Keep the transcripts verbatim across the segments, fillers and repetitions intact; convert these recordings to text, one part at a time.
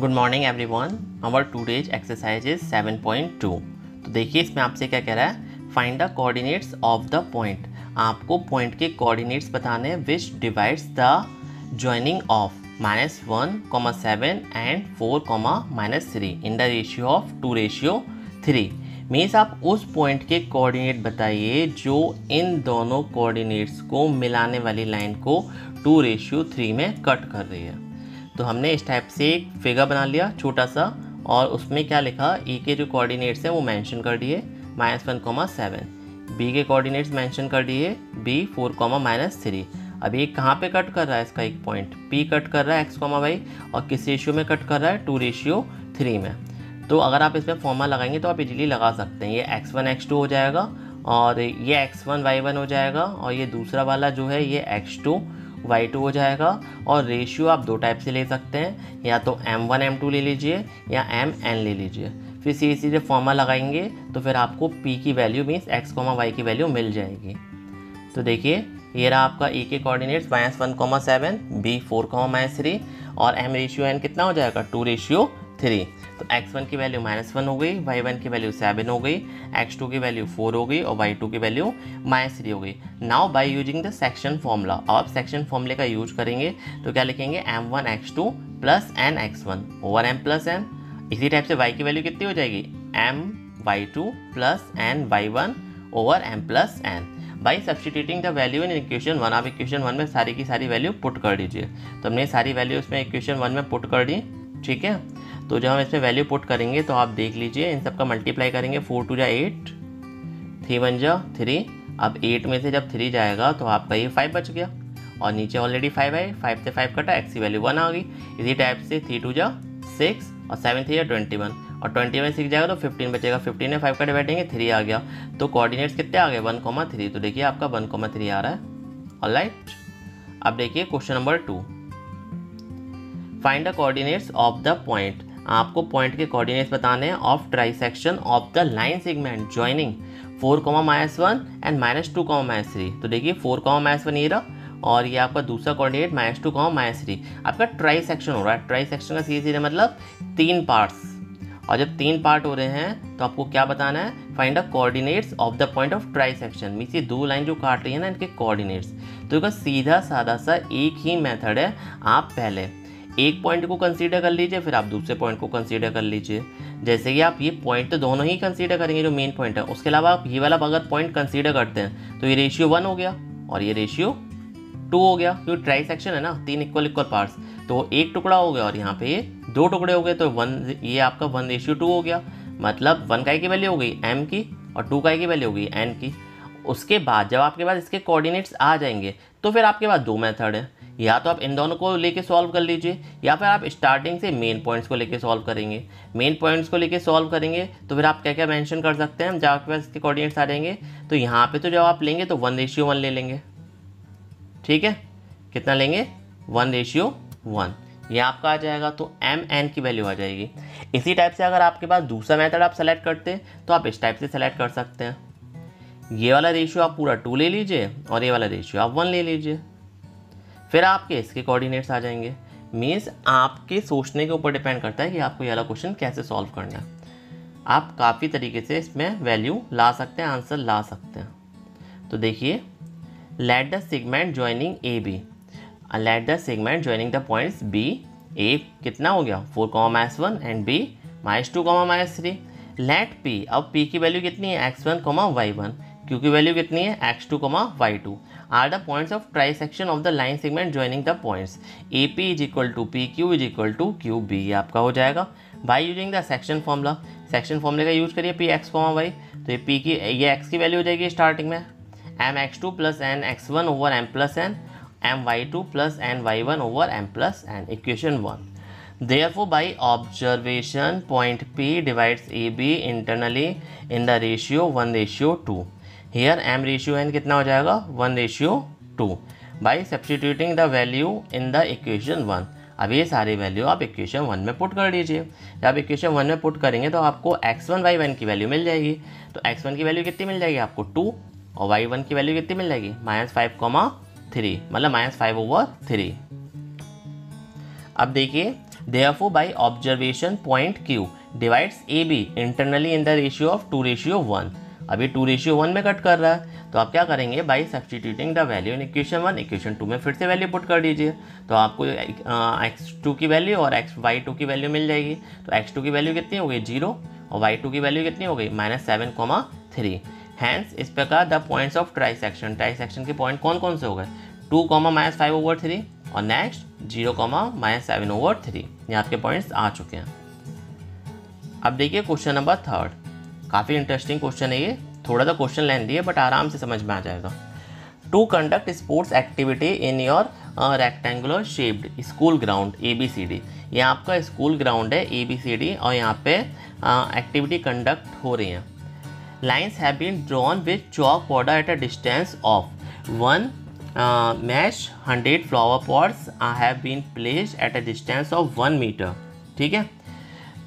Good morning everyone, our today's exercise is seven point two. तो देखिए इसमें आपसे क्या कह रहा है, find the coordinates of the point. आपको पॉइंट के कोऑर्डिनेट्स बताने हैं which divides the joining of minus one comma seven and four comma minus three in the ratio of two ratio three. Means आप उस पॉइंट के coordinate बताइए जो इन दोनों कोऑर्डिनेट्स को मिलाने वाली लाइन को टू रेशियो थ्री में कट कर रही है। तो हमने इस टाइप से एक फिगर बना लिया छोटा सा, और उसमें क्या लिखा, ए के जो कोऑर्डिनेट्स हैं वो मेंशन कर दिए minus one comma seven, B के कोऑर्डिनेट्स मेंशन कर दिए B four comma minus three. अब ये कहाँ पे कट कर रहा है, इसका एक पॉइंट पी कट कर रहा है एक्स कॉमा वाई, और किस रेशियो में कट कर रहा है, टू रेशियो थ्री में। तो अगर आप इसमें फॉर्मा लगाएंगे तो आप इजीली लगा सकते हैं, ये एक्स वन एक्स टू हो जाएगा और ये एक्स वन वाई वन हो जाएगा, और ये दूसरा वाला जो है ये एक्स टू वाई टू हो जाएगा। और रेशियो आप दो टाइप से ले सकते हैं, या तो एम वन एम टू ले लीजिए या एम एन ले लीजिए। फिर सीधे सीधे फॉर्मा लगाएंगे तो फिर आपको पी की value means X comma Y की वैल्यू मिल जाएगी। तो देखिए ये रहा आपका ए के coordinates minus one comma seven, B four comma minus three, और एम रेशियो एन कितना हो जाएगा, टू रेशियो थ्री। तो एक्स वन की वैल्यू माइनस वन हो गई, वाई वन की वैल्यू सेवन हो गई, एक्स टू की वैल्यू फोर हो गई, और वाई टू की वैल्यू माइनस थ्री हो गई। Now by using the section formula, अब आप सेक्शन फॉर्मूले का यूज करेंगे तो क्या लिखेंगे, M one X two plus N x one over M plus N. इसी टाइप से वाई की वैल्यू कितनी हो जाएगी, M Y two plus N Y one over M plus N. By substituting the value in equation one, आप equation one में सारी की सारी वैल्यू पुट कर दीजिए। तो हमने सारी वैल्यू उसमें इक्वेशन वन में पुट कर दी, ठीक है। तो जब हम इसमें वैल्यू पुट करेंगे तो आप देख लीजिए इन सब का मल्टीप्लाई करेंगे, फोर टू जा एट, थ्री वन जा थ्री। अब एट में से जब थ्री जाएगा तो आपका ये फाइव बच गया, और नीचे ऑलरेडी फाइव आई, फाइव से फाइव कटा एक्स की वैल्यू वन आ गई। इसी टाइप से थ्री टू जा सिक्स, और सेवन थ्री जा ट्वेंटी वन, और ट्वेंटी में सिक्स जाएगा तो फिफ्टीन बचेगा, फिफ्टीन में फाइव कटे बैठेंगे थ्री आ गया। तो कोऑर्डिनेट्स कितने आ गए, वन कॉमा थ्री। तो देखिए आपका वन कॉमा थ्री आ रहा है। ऑलराइट, अब देखिए question number two, find the coordinates of the point. आपको पॉइंट के कोऑर्डिनेट्स बताने हैं of trisection of the line segment joining four comma minus one and minus two comma minus three. तो देखिए फोर कॉमा माइनस वन ये रहा, और ये आपका दूसरा coordinate minus two comma minus three. आपका ट्राइसेक्शन हो रहा है, ट्राइसेक्शन का सीधे सीधे मतलब तीन पार्ट्स, और जब तीन पार्ट हो रहे हैं तो आपको क्या बताना है, find the coordinates of the point of trisection. Means ये दो लाइन जो काट रही है ना इनके कोऑर्डिनेट्स। तो इसका सीधा साधा सा एक ही मेथड है, आप पहले एक पॉइंट को कंसीडर कर लीजिए फिर आप दूसरे पॉइंट को कंसीडर कर लीजिए। जैसे कि आप ये पॉइंट तो दोनों ही कंसीडर करेंगे जो मेन पॉइंट है, उसके अलावा आप ये वाला अगर पॉइंट कंसीडर करते हैं तो ये रेशियो वन हो गया और ये रेशियो टू हो गया, क्योंकि ट्राई सेक्शन है ना, तीन इक्वल इक्वल पार्ट्स। तो एक टुकड़ा हो गया और यहाँ पे ये दो टुकड़े हो गए, तो वन ये आपका वन रेशियो टू हो गया, मतलब वन का की वैल्यू हो गई एम की और टू का की वैल्यू हो गई एन की। उसके बाद जब आपके पास इसके कोऑर्डिनेट्स आ जाएंगे तो फिर आपके पास दो मेथड है, या तो आप इन दोनों को लेके सॉल्व कर लीजिए, या फिर आप स्टार्टिंग से मेन पॉइंट्स को लेके सॉल्व करेंगे। मेन पॉइंट्स को लेके सॉल्व करेंगे तो फिर आप क्या क्या मेंशन कर सकते हैं, जब आपके पास इसके कोऑर्डिनेट्स आ जाएंगे तो यहाँ पे तो जब आप लेंगे तो वन रेशियो वन ले लेंगे, ठीक है, कितना लेंगे, वन रेशियो वन, ये आपका आ जाएगा। तो एम एन की वैल्यू आ जाएगी। इसी टाइप से अगर आपके पास दूसरा मेथड आप सेलेक्ट करते हैं तो आप इस टाइप से सेलेक्ट कर सकते हैं, ये वाला रेशियो आप पूरा टू ले लीजिए और ये वाला रेशियो आप वन ले लीजिए, फिर आपके इसके कोऑर्डिनेट्स आ जाएंगे। मीन्स आपके सोचने के ऊपर डिपेंड करता है कि आपको ये वाला क्वेश्चन कैसे सॉल्व करना है। आप काफ़ी तरीके से इसमें वैल्यू ला सकते हैं, आंसर ला सकते हैं। तो देखिए, let the segment joining A B, let the segment joining the points B, A कितना हो गया four comma minus one and B minus two comma minus three. Let P, अब पी की वैल्यू कितनी है, X one comma Y one, क्योंकि value कितनी है X two comma Y two, are the points of trisection of the line segment joining the points A P is equal to P Q is equal to Q B, ये आपका हो जाएगा। By using the section formula, section फॉर्मूले का use करिए P x comma Y, तो ये P की ये एक्स की वैल्यू हो जाएगी स्टार्टिंग में M x two plus N x one over M plus N, M Y two plus N Y one over M plus N, equation one. Therefore, by observation, point P divides A B internally in the ratio one ratio two. Here M ratio n कितना हो जाएगा, one ratio two. By substituting the value in the equation one, अब ये सारी value आप equation one में put कर दीजिए। जब इक्वेशन वन में पुट करेंगे तो आपको एक्स वन वाई वन की वैल्यू मिल जाएगी। तो एक्स वन की वैल्यू कितनी मिल जाएगी आपको टू, और वाई वन की वैल्यू कितनी मिल जाएगी माइनस फाइव कॉमा थ्री, मतलब माइनस फाइव ओवर थ्री। अब देखिए Therefore, by observation point Q divides A B internally in the ratio of two ratio one. अभी two ratio one में कट कर रहा है, तो आप क्या करेंगे by substituting the value in equation one, equation two में फिर से वैल्यू पुट कर दीजिए। तो आपको एक्स टू की वैल्यू और एक्स वाई टू की वैल्यू मिल जाएगी। तो एक्स टू की वैल्यू कितनी हो गई जीरो और वाई टू की वैल्यू कितनी हो गई minus seven comma three. Hence इस प्रकार the points of trisection, trisection के पॉइंट कौन कौन से हो गए two comma minus five over three और next zero comma minus seven over three. ये आपके पॉइंट्स आ चुके हैं। अब देखिए क्वेश्चन नंबर थर्ड, काफ़ी इंटरेस्टिंग क्वेश्चन है ये, थोड़ा सा क्वेश्चन लेंथी है बट आराम से समझ में आ जाएगा। To conduct sports activity in your rectangular shaped school ground A B C D. ये आपका स्कूल ग्राउंड है ए बी सी डी और यहाँ पे एक्टिविटी uh, कंडक्ट हो रही हैं। Lines have been drawn with chalk border at a distance of one mesh, hundred flower pots have been placed at a distance of one metre. ठीक है,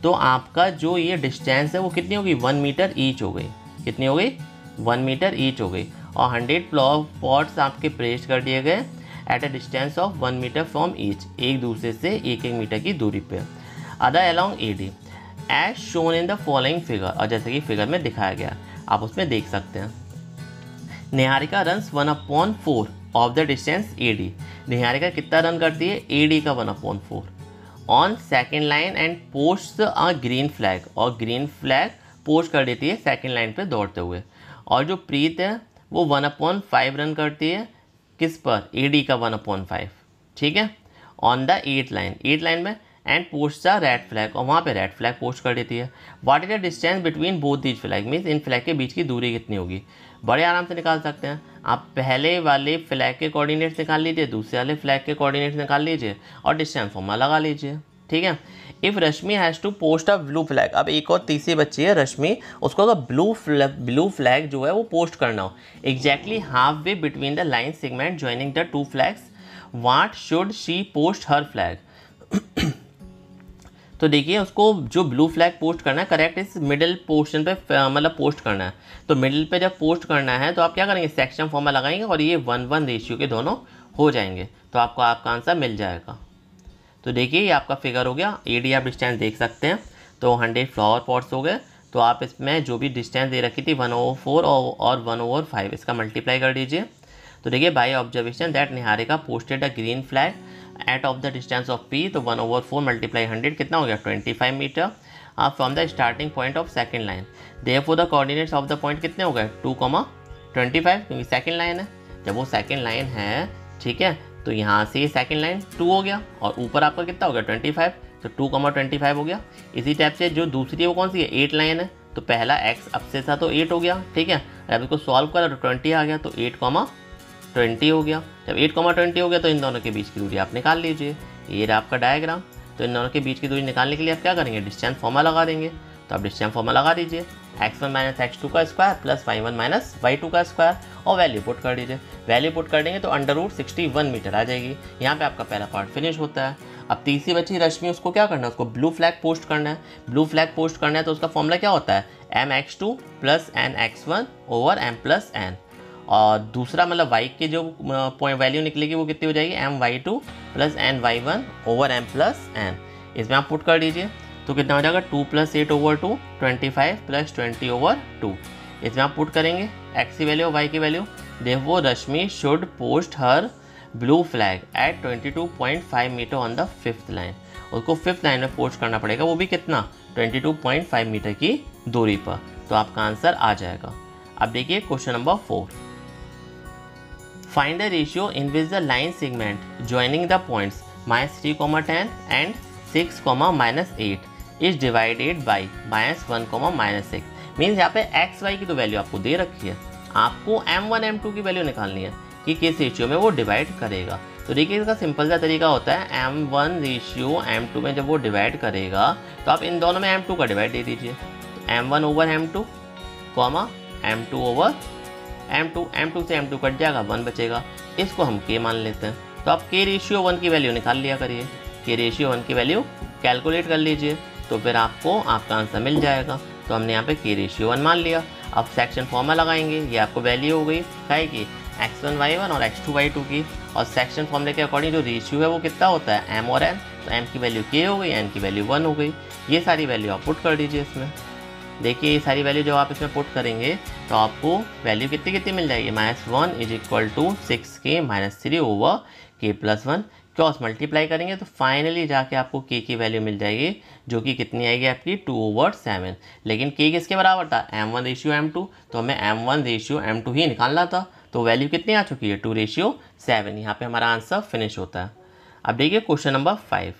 तो आपका जो ये डिस्टेंस है वो कितनी होगी वन मीटर ईच हो गई, कितनी हो गई वन मीटर ईच हो गई। और हंड्रेड फ्लावर पॉट्स आपके प्लेस कर दिए गए at a distance of one metre from each, एक दूसरे से एक एक मीटर की दूरी पे। Other along A D as shown in the following figure, और जैसे कि फिगर में दिखाया गया आप उसमें देख सकते हैं। Niharika runs one upon four of the distance A D. Niharika कितना रन करती है ए डी का one upon four. On second line and post a green flag, और ग्रीन फ्लैग पोस्ट कर देती है सेकेंड लाइन पे दौड़ते हुए। और जो प्रीत है वो वन अपॉन फाइव रन करती है किस पर ए डी का वन अपॉन फाइव। ठीक है, on the eight line, eight line में and post the red flag, और वहाँ पे रेड फ्लैग पोस्ट कर देती है। What is the distance between both these flag, means इन फ्लैग के बीच की दूरी कितनी होगी। बड़े आराम से निकाल सकते हैं आप, पहले वाले फ्लैग के कोऑर्डिनेट्स निकाल लीजिए, दूसरे वाले फ्लैग के कोऑर्डिनेट्स निकाल लीजिए और डिस्टेंस फॉर्मा लगा लीजिए। ठीक है, if Rashmi has to post a blue flag, अब एक और तीसरी बच्ची है रश्मि, उसको अगर ब्लू फ्लैग ब्लू फ्लैग जो है वो पोस्ट करना हो exactly half way between the line segment joining the two flags, what should she post her flag. तो देखिए उसको जो ब्लू फ्लैग पोस्ट करना है करेक्ट इस मिडिल पोर्शन पे मतलब पोस्ट करना है। तो मिडिल पे जब पोस्ट करना है तो आप क्या करेंगे सेक्शन फॉर्मा लगाएंगे और ये वन वन रेशियो के दोनों हो जाएंगे, तो आपको आपका आंसर मिल जाएगा। तो देखिए ये आपका फिगर हो गया, ए डी आप डिस्टेंस देख सकते हैं। तो हंड्रेड फ्लावर पॉट्स हो गए, तो आप इसमें जो भी डिस्टेंस दे रखी थी वन ओवर फोर और वन ओवर फाइव इसका मल्टीप्लाई कर दीजिए। तो देखिए by observation that Niharika posted a green flag at of the distance of P, तो one over four multiply hundred कितना हो गया twenty five metre from the starting point of second line. Therefore the coordinates of the point कितने हो गए two comma twenty five, क्योंकि second line है। जब वो सेकंड लाइन है ठीक है, तो यहाँ से सेकंड लाइन टू हो गया और ऊपर आपका कितना हो गया ट्वेंटी फाइव, तो टू कॉमा ट्वेंटी फाइव हो गया। इसी टाइप से जो दूसरी है वो कौन सी है एट लाइन है, तो पहला एक्स अब से था तो एट हो गया। ठीक है, जब इसको सॉल्व करा तो ट्वेंटी आ गया, तो एट कॉमा ट्वेंटी हो गया। जब एट कॉमा ट्वेंटी हो गया तो इन दोनों के बीच की दूरी आप निकाल लीजिए। ये रहा आपका डायग्राम। तो इन दोनों के बीच की दूरी निकालने के लिए आप क्या करेंगे डिस्टेंस फॉर्मा लगा देंगे। तो आप डिस्टेंस फॉर्मा लगा दीजिए x one minus x two का square plus Y one minus Y two का स्क्वायर और वैल्यू पुट कर दीजिए। वैल्यू पुट कर देंगे तो under root sixty one metre आ जाएगी। यहाँ पे आपका पहला पार्ट फिनिश होता है। अब तीसरी बच्ची रश्मि, उसको क्या करना है उसको ब्लू फ्लैग पोस्ट करना है। ब्लू फ्लैग पोस्ट करना है तो उसका फॉर्मूला क्या होता है m x two plus N x one over M plus n, और दूसरा मतलब वाई के जो पॉइंट वैल्यू निकलेगी वो कितनी हो जाएगी M Y two plus N Y one over M plus n, इसमें आप पुट कर दीजिए। तो कितना हो जाएगा two plus eight over two twenty five plus twenty over two, इसमें आप पुट करेंगे एक्स की वैल्यू और वाई की value. Therefore Rashmi should post her blue flag at twenty two point five metre on the fifth line, उसको fifth line में post करना पड़ेगा, वो भी कितना twenty two point five metre की दूरी पर। तो आपका आंसर आ जाएगा। अब देखिए question number four, find the ratio in which the line segment joining the points minus three comma ten and six comma minus eight is divided by minus one comma minus six. Means यहाँ पे x y की तो value आपको दे रखी है, आपको m one m two की value निकालनी है कि किस रेशियो में वो डिवाइड करेगा। तो देखिए इसका सिंपल सा तरीका होता है m one ratio m two में जब वो डिवाइड करेगा तो आप इन दोनों में एम टू का डिवाइड दे दीजिए। M one over m two comma m two over m two, m two से एम टू कट जाएगा वन बचेगा, इसको हम के मान लेते हैं। तो आप के रेशियो वन की वैल्यू निकाल लिया करिए, के रेशियो वन की वैल्यू कैलकुलेट कर लीजिए तो फिर आपको आपका आंसर मिल जाएगा। तो हमने यहाँ पे के रेशियो वन मान लिया। अब सेक्शन फॉर्मा लगाएंगे, ये आपको वैल्यू हो गई काहे की एक्स वन वाई वन और एक्स टू वाई टू की, और सेक्शन फॉर्मूले के अकॉर्डिंग जो रेशियो है वो कितना होता है एम और एन, तो m की वैल्यू k हो गई, n की वैल्यू वन हो गई। ये सारी वैल्यू आप पुट कर दीजिए इसमें। देखिए ये सारी वैल्यू जब आप इसमें पुट करेंगे तो आपको वैल्यू कितनी कितनी मिल जाएगी, minus one is equal to six k minus three over k plus one. Cross multiply करेंगे तो फाइनली जाके आपको के की वैल्यू मिल जाएगी, जो कि कितनी आएगी आपकी टू ओवर सेवन। लेकिन के किसके बराबर था, m one ratio m two, तो हमें m one ratio m two ही निकालना था। तो वैल्यू कितनी आ चुकी है, टू रेशियो सेवन। यहाँ पर हमारा आंसर फिनिश होता है। अब देखिए question number five,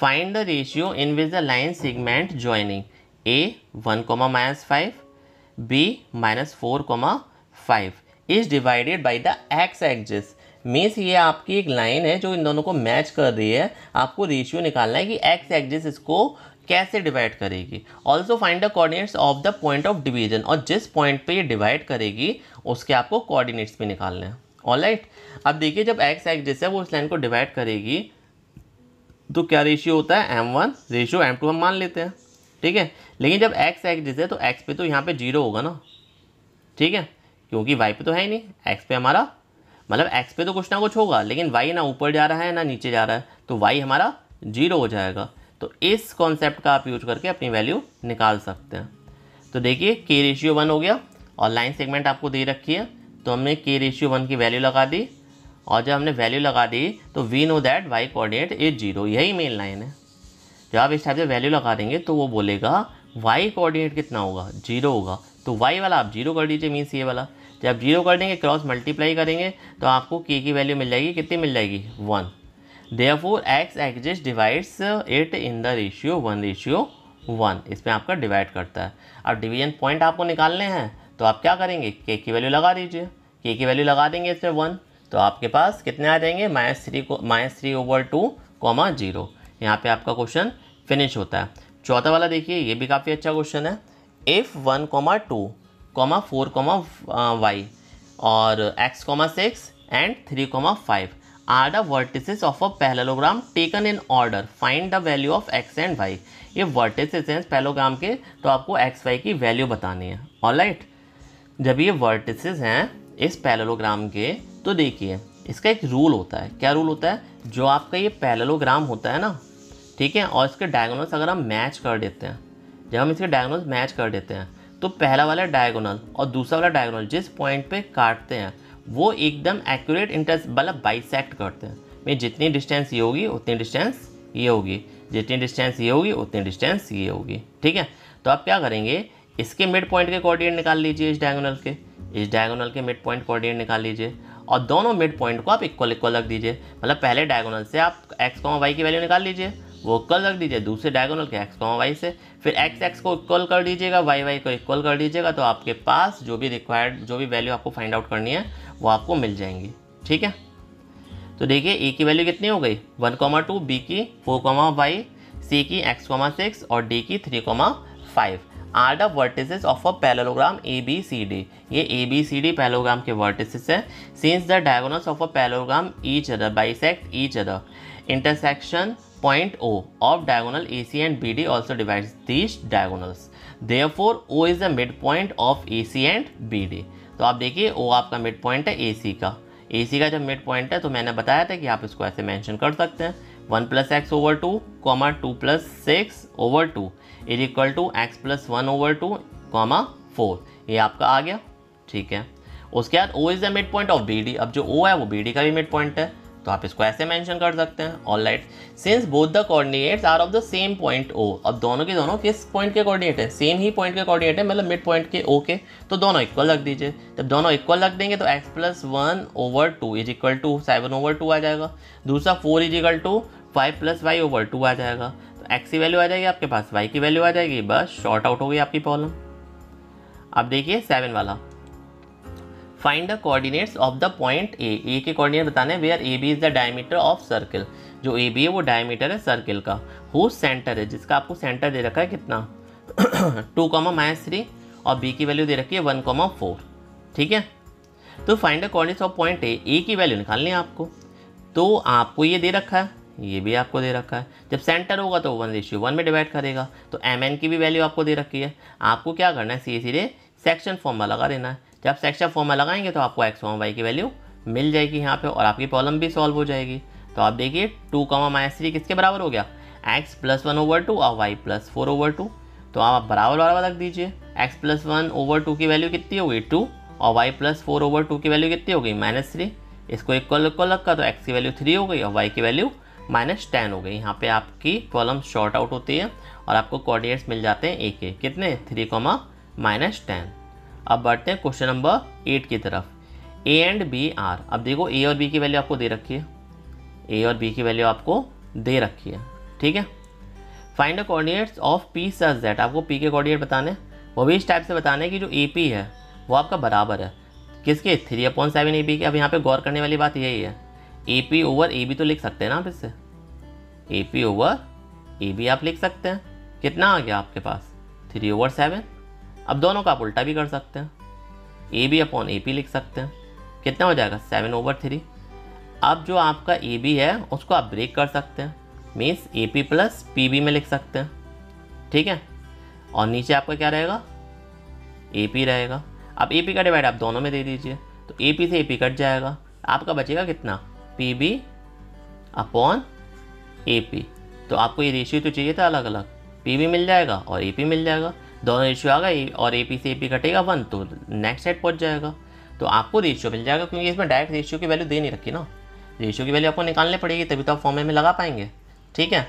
find the ratio in which the line segment joining A one comma minus five B minus four comma five is divided by the x axis. Means ये आपकी एक line है जो इन दोनों को मैच कर रही है, आपको रेशियो निकालना है कि एक्स एक्सिस इसको कैसे डिवाइड करेगी। Also find the coordinates of the point of division, और जिस पॉइंट पे ये डिवाइड करेगी उसके आपको कोऑर्डिनेट्स भी निकालने हैं। ऑलराइट, अब देखिए जब एक्स एक्सिस है वो इस लाइन को डिवाइड करेगी तो क्या रेशियो होता है, m one ratio m two हम मान लेते हैं, ठीक है। लेकिन जब x एक्सिस है तो x पे तो यहाँ पे जीरो होगा ना, ठीक है, क्योंकि y पे तो है ही नहीं। x पे हमारा मतलब x पे तो कुछ ना कुछ होगा, लेकिन y ना ऊपर जा रहा है ना नीचे जा रहा है, तो y हमारा जीरो हो जाएगा। तो इस कॉन्सेप्ट का आप यूज करके अपनी वैल्यू निकाल सकते हैं। तो देखिए k रेशियो वन हो गया और लाइन सेगमेंट आपको दे रखी है, तो हमने k रेशियो वन की वैल्यू लगा दी। और जब हमने वैल्यू लगा दी तो we know that y coordinate is zero, यही मेन लाइन है। जब आप इस टाइप से वैल्यू लगा देंगे तो वो बोलेगा y कोऑर्डिनेट कितना होगा, जीरो होगा। तो y वाला आप जीरो कर दीजिए, मीन्स ये वाला जब आप जीरो कर देंगे क्रॉस मल्टीप्लाई करेंगे तो आपको k की वैल्यू मिल जाएगी, कितनी मिल जाएगी, one. Therefore x axis divides it in the ratio one ratio one, इसमें आपका डिवाइड करता है। अब डिवीजन पॉइंट आपको निकालने हैं तो आप क्या करेंगे, k की वैल्यू लगा दीजिए। k की वैल्यू लगा देंगे इसमें वन, तो आपके पास कितने आ जाएंगे, माइनस थ्री को minus three over two comma zero. यहाँ पे आपका क्वेश्चन फिनिश होता है। चौथा वाला देखिए, ये भी काफ़ी अच्छा क्वेश्चन है। If one comma two comma four comma y और x comma six and three comma five are the vertices of a parallelogram taken in order, find the value of x and y. ये vertices हैं parallelogram के, तो आपको x y की value बतानी है। Alright, जब ये वर्टिसेस हैं इस पैरेललोग्राम के, तो देखिए इसका एक रूल होता है। क्या रूल होता है, जो आपका ये पैरेललोग्राम होता है ना, ठीक है, और इसके डायगोनल्स अगर हम मैच कर देते हैं, जब हम इसके डायगोनल्स मैच कर देते हैं तो पहला वाला डायगोनल और दूसरा वाला डायगोनल जिस पॉइंट पे काटते हैं वो एकदम एक्यूरेट इंटरसेक्ट मतलब बाइसेक्ट करते हैं। मैं जितनी डिस्टेंस ये होगी उतनी डिस्टेंस ये होगी, जितनी डिस्टेंस ये होगी उतनी डिस्टेंस ये होगी, ठीक है। तो आप क्या करेंगे, इसके मिड पॉइंट के कोऑर्डिनेट निकाल लीजिए, इस डायगोनल के, इस डायगोनल के मिड पॉइंट कोऑर्डिनेट निकाल लीजिए और दोनों मिड पॉइंट को आप इक्वल इक्वल रख दीजिए। मतलब पहले डायगोनल से आप एक्स कॉमा वाई की वैल्यू निकाल लीजिए, वो इक्वल रख दीजिए दूसरे डायगोनल के एक्स कॉमा वाई से, फिर एक्स एक्स को इक्वल कर दीजिएगा, वाई वाई को इक्वल कर दीजिएगा, तो आपके पास जो भी रिक्वायर्ड जो भी वैल्यू आपको फाइंड आउट करनी है वो आपको मिल जाएंगी, ठीक है। तो देखिए ए की वैल्यू कितनी हो गई, वन कॉमा टू, बी की फोर कॉमा वाई, सी की एक्स कॉमा सिक्स और डी की three comma five are the vertices of a parallelogram A B C D. ये A B C D parallelogram के vertices हैं। Since the diagonals of a parallelogram each other bisect each other, intersection point O of diagonal A C and B D also divides these diagonals, therefore O is the mid point of A C and B D. तो आप देखिए ओ आपका mid point है ए सी का, ए सी का जब mid point है तो मैंने बताया था कि आप इसको ऐसे मेंशन कर सकते हैं, one plus x over two comma two plus six over two is equal to x plus one over two comma four, ये आपका आ गया, ठीक है। उसके बाद O is the mid point of B D, अब जो ओ है वो बी डी का भी मिड पॉइंट है, तो आप इसको ऐसे मेंशन कर सकते हैं। Alright, since both the coordinates are of the same point O, अब दोनों के दोनों किस पॉइंट के कोऑर्डिनेट है, सेम ही पॉइंट के कोऑर्डिनेट है, मतलब मिड पॉइंट के ओ के, तो दोनों इक्वल रख दीजिए। जब दोनों इक्वल रख देंगे तो x plus one over two is equal to seven over two आ जाएगा, दूसरा four is equal to five plus y over two आ जाएगा। तो एक्स की वैल्यू आ जाएगी आपके पास, वाई की वैल्यू आ जाएगी, बस शॉर्ट आउट हो गई आपकी प्रॉब्लम। अब देखिए सेवन वाला, find the coordinates of the point A, A के कोऑर्डिनेट बताने where A B is the diameter of circle, जो ए बी है वो डायमीटर है सर्किल का, हु सेंटर है जिसका आपको सेंटर दे रखा है कितना टू कॉमा माइनस थ्री और बी की वैल्यू दे रखी है वन कॉमा फोर, ठीक है। तो find the coordinates of point A, A की वैल्यू निकालनी है आपको, तो आपको ये दे रखा है, ये भी आपको दे रखा है, जब सेंटर होगा तो वन रेशियो वन में डिवाइड करेगा, तो एम एन की भी वैल्यू आपको दे रखी है। आपको क्या करना है, सीधे सीधे सेक्शन फॉर्म लगा देना है, जब सेक्शन फॉर्म लगाएंगे तो आपको एक्स वाई की वैल्यू मिल जाएगी यहाँ पे और आपकी प्रॉब्लम भी सॉल्व हो जाएगी। तो आप देखिए टू कॉमा माइनस थ्री किसके बराबर हो गया, x plus one over two और y plus four over two. तो आप बराबर बराबर रख दीजिए, x plus one over two की वैल्यू कितनी होगी टू और y plus four over two की वैल्यू कितनी हो गई माइनस थ्री। इसको इक्वल इक्वल रखा तो एक्स की वैल्यू थ्री हो गई और वाई की वैल्यू माइनस टेन हो गई। यहाँ पे आपकी कॉलम शॉर्ट आउट होती है और आपको कोऑर्डिनेट्स मिल जाते हैं एक एक कितने थ्री कॉमा माइनस टेन। अब बढ़ते हैं क्वेश्चन नंबर एट की तरफ, ए एंड बी आर। अब देखो ए और बी की वैल्यू आपको दे रखी है, ए और बी की वैल्यू आपको दे रखी है, ठीक है। Find the coordinates of P such that, आपको पी के कोऑर्डिनेट बताने, वो भी इस टाइप से बताने कि जो ए पी है वो आपका बराबर है किसके three upon seven A P के। अब यहाँ पे गौर करने वाली बात यही है, A P over A B तो लिख सकते हैं ना आप इससे, A P over A B आप लिख सकते हैं, कितना आ गया आपके पास थ्री ओवर सेवन। अब दोनों का आप उल्टा भी कर सकते हैं, A B upon A P लिख सकते हैं, कितना हो जाएगा सेवन ओवर थ्री। अब जो आपका ए बी है उसको आप ब्रेक कर सकते हैं, means A P plus P B में लिख सकते हैं, ठीक है। और नीचे आपका क्या रहेगा ए पी रहेगा। अब ए पी का डिवाइड आप दोनों में दे दीजिए तो ए पी से ए पी कट जाएगा, आपका बचेगा कितना P B upon A P. तो आपको ये रेशियो तो चाहिए था अलग अलग, पी बी मिल जाएगा और ए पी मिल जाएगा, दोनों रेशियो आ गए और ए पी से ए पी कटेगा वन तो नेक्स्ट साइड पहुंच जाएगा। तो आपको रेशियो मिल जाएगा क्योंकि इसमें डायरेक्ट रेशियो की वैल्यू दे नहीं रखी ना, रेशियो की वैल्यू आपको निकालनी पड़ेगी तभी तो आप फॉर्मूले में लगा पाएंगे, ठीक है।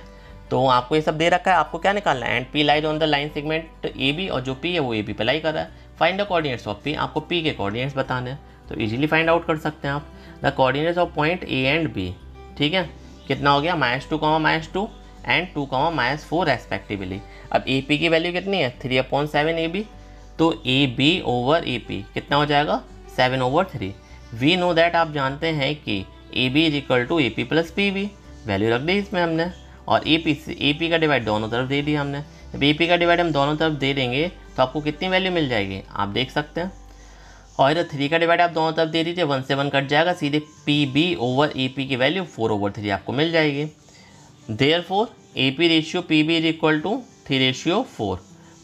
तो आपको ये सब दे रखा है, आपको क्या निकालना है, and P lies on the line segment A B और जो पी है वो ए बी पे लाई कर रहा है। Find the coordinates of P, आपको पी के कोऑर्डिनेट्स बताने हैं तो इजीली फाइंड आउट कर सकते हैं आप। The coordinates of point A and B, ठीक है, कितना हो गया minus two comma minus two and two comma minus four respectively. अब ए पी की वैल्यू कितनी है three upon seven A B, तो A B over A P कितना हो जाएगा seven over three. We know that, आप जानते हैं कि A B is equal to A P plus P B, value रख दी इसमें हमने और ए पी से ए पी का डिवाइड दोनों तरफ दे दिया हमने। जब ए पी का डिवाइड हम दोनों तरफ दे देंगे तो आपको कितनी वैल्यू मिल जाएगी आप देख सकते हैं। और इधर थ्री का डिवाइड आप दोनों तरफ दे दीजिए, वन से वन कट जाएगा, सीधे P B over A P की वैल्यू फोर ओवर थ्री आपको मिल जाएगी। Therefore A P ratio P B is equal to three ratio four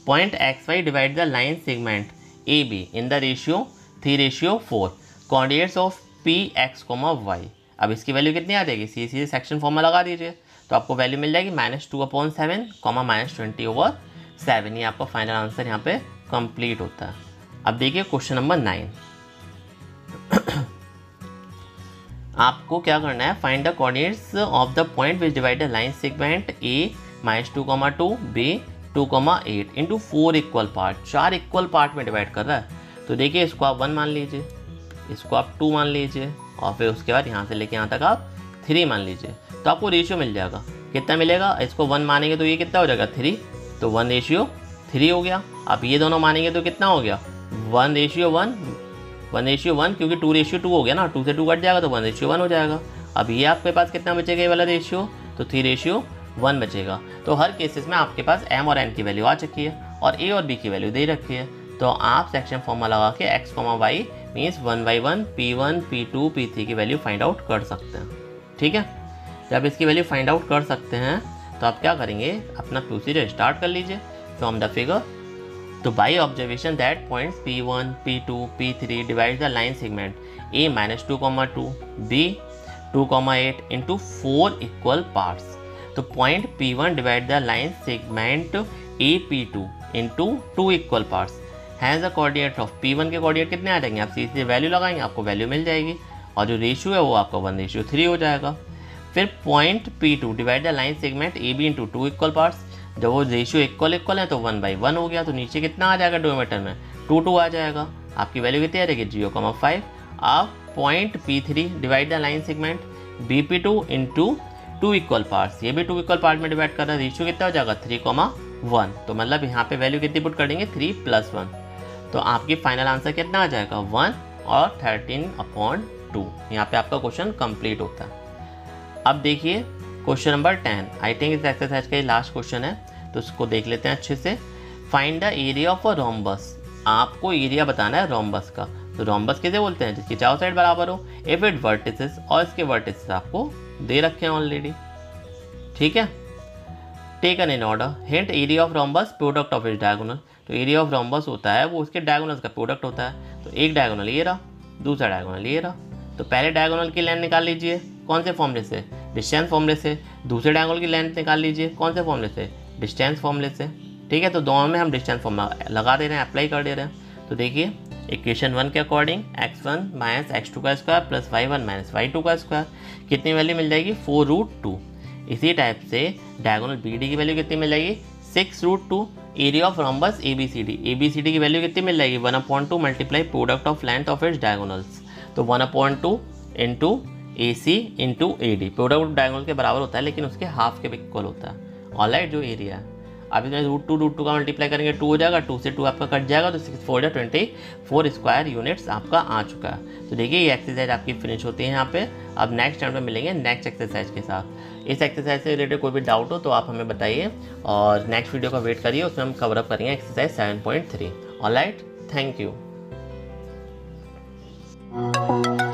point X Y divide the line segment A B in the ratio three ratio four coordinates of P X comma Y. अब इसकी value कितनी आ जाएगी, सीधे सीधे section form में लगा दीजिए तो आपको वैल्यू मिल जाएगी minus two upon seven comma minus twenty over seven. ये आपका फाइनल आंसर यहाँ पे कंप्लीट होता है। अब देखिए क्वेश्चन नंबर नाइन, आपको क्या करना है, find the coordinates of the point which divide the line segment A minus two comma two B two comma eight into four equal part, चार इक्वल पार्ट में डिवाइड कर रहा है। तो देखिए इसको आप वन मान लीजिए, इसको आप टू मान लीजिए और फिर उसके बाद यहाँ से लेके यहाँ तक आप थ्री मान लीजिए तो आपको रेशियो मिल जाएगा कितना मिलेगा। इसको वन मानेंगे तो ये कितना हो जाएगा थ्री, तो वन रेशियो थ्री हो गया। अब ये दोनों मानेंगे तो कितना हो गया one ratio one, one ratio one क्योंकि टू रेशियो टू हो गया ना, टू से टू कट जाएगा तो वन रेशियो वन हो जाएगा। अब ये आपके पास कितना बचेगा ये वाला रेशियो, तो थ्री रेशियो वन बचेगा। तो हर केसेस में आपके पास एम और एन की वैल्यू आ चुकी है और ए और बी की वैल्यू दे रखी है। तो आप सेक्शन फॉर्म में लगा के X comma Y means one by one P one P two P three की वैल्यू फाइंड आउट कर सकते हैं, ठीक है। जब इसकी वैल्यू फाइंड आउट कर सकते हैं तो आप क्या करेंगे, अपना प्रोसीजर स्टार्ट कर लीजिए फ्रॉम द फिगर। तो by observation that points P one P two P three divide the line segment A minus two comma two B two comma eight into four equal parts. तो point P one divide the line segment A P two into two equal parts has the coordinate of P one के coordinate कितने आ जाएंगे, आप सीधे value लगाएंगे आपको value मिल जाएगी और जो रेशियो है वो आपका वन रेशियो थ्री हो जाएगा। फिर point P two divide the line segment A B into two equal parts, जब वो रेशियो इक्वल इक्वल है तो वन बाई वन हो गया तो नीचे कितना आ जाएगा डिनोमिनेटर में टू टू आ जाएगा, आपकी वैल्यू कितनी आ जाएगी जीरो कॉमा फाइव। आप point P three divide the line segment B P two into two equal parts, ये भी टू इक्वल पार्ट में डिवाइड कर रहा है, रेशियो कितना हो जाएगा थ्री कॉमा वन। तो मतलब यहाँ पे वैल्यू कितनी पुट कर देंगे थ्री प्लस वन, तो आपकी फाइनल आंसर कितना आ जाएगा वन और थर्टीन अपॉन टू। यहाँ पे आपका क्वेश्चन कंप्लीट होता है। अब देखिए question number ten, I think इस एक्सरसाइज का ये लास्ट क्वेश्चन है तो इसको देख लेते हैं अच्छे से। Find the area of a rhombus, आपको एरिया बताना है रोम्बस का। तो रोम्बस किसे बोलते हैं, जिसकी चारों साइड बराबर हो इफ इट वर्टिसेस, और इसके वर्टिसेस आपको दे रखे हैं ऑलरेडी, ठीक है। Taken in order, hint area of rhombus product of its diagonal. तो एरिया ऑफ रोम्बस होता है वो उसके डायगोनल का प्रोडक्ट होता है। तो एक डायगोनल ये रहा, दूसरा डायगोनल ये रहा, तो पहले डायगोनल की लाइन निकाल लीजिए कौन से फॉर्मूले से, डिस्टेंस फॉर्मूले से, दूसरे ट्रायंगल की लेंथ निकाल लीजिए कौन से फॉर्मूले से, डिस्टेंस फॉर्मूले से। ठीक है, तो दोनों में हम डिस्टेंस फॉर्मूला लगा दे रहे हैं, अप्लाई कर दे रहे हैं। तो देखिए इक्वेशन वन के according X one minus x two का square plus Y one minus Y two का स्क्वायर कितनी वैल्यू मिल जाएगी, फोर रूट टू। इसी टाइप से डायगोनल बी डी की वैल्यू कितनी मिल जाएगी, six root two. Area of rhombus A B C D, A B C D की वैल्यू कितनी मिल जाएगी, one upon two multiply product of length of its diagonals. तो one upon two into A C into A D, product diagonal के बराबर होता है लेकिन उसके हाफ के इक्वल होता है। ऑलराइट, जो एरिया है अब इसमें रूट टू रूट टू का मल्टीप्लाई करेंगे टू हो जाएगा, टू से टू आपका कट जाएगा, तो सिक्स फोर या ट्वेंटी फोर स्क्वायर यूनिट्स आपका आ चुका है। तो देखिए ये एक्सरसाइज आपकी फिनिश होती है यहाँ पे। अब नेक्स्ट टाइम में मिलेंगे नेक्स्ट एक्सरसाइज के साथ। इस एक्सरसाइज से रिलेटेड कोई भी डाउट हो तो आप हमें बताइए और नेक्स्ट वीडियो का वेट करिए, उसमें हम कवरअप करेंगे exercise seven point three. Alright, thank you.